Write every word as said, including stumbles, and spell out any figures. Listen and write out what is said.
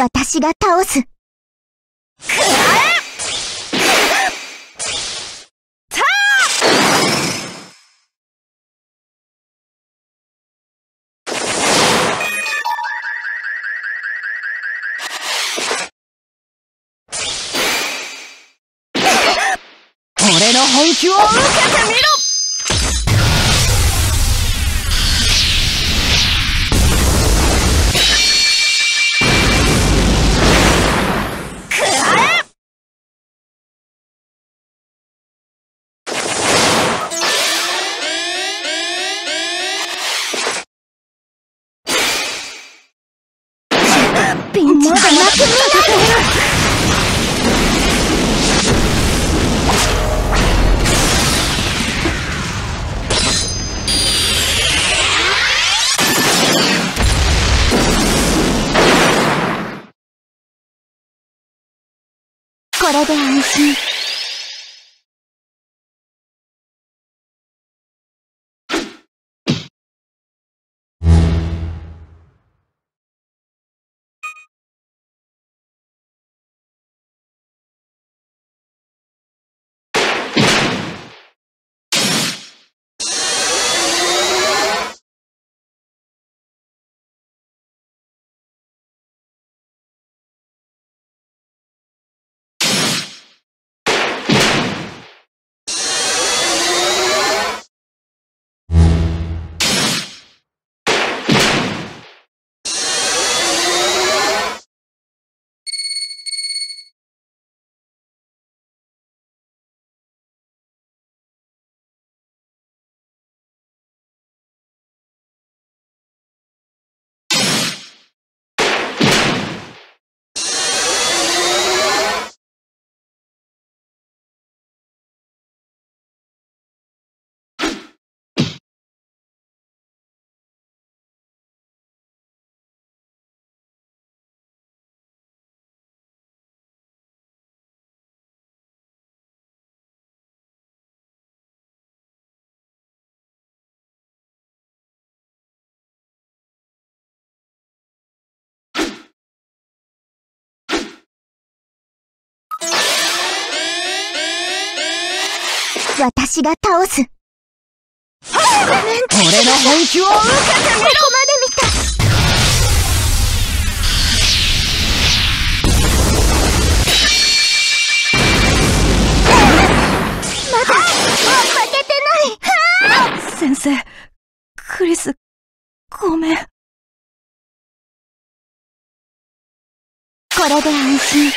私が倒す。俺の本気を受けてみろ。まだなくなる。これで安心。私が倒す。俺の本気を受けてみろ。まだ負けてない。先生、クリス、ごめん。これで安心。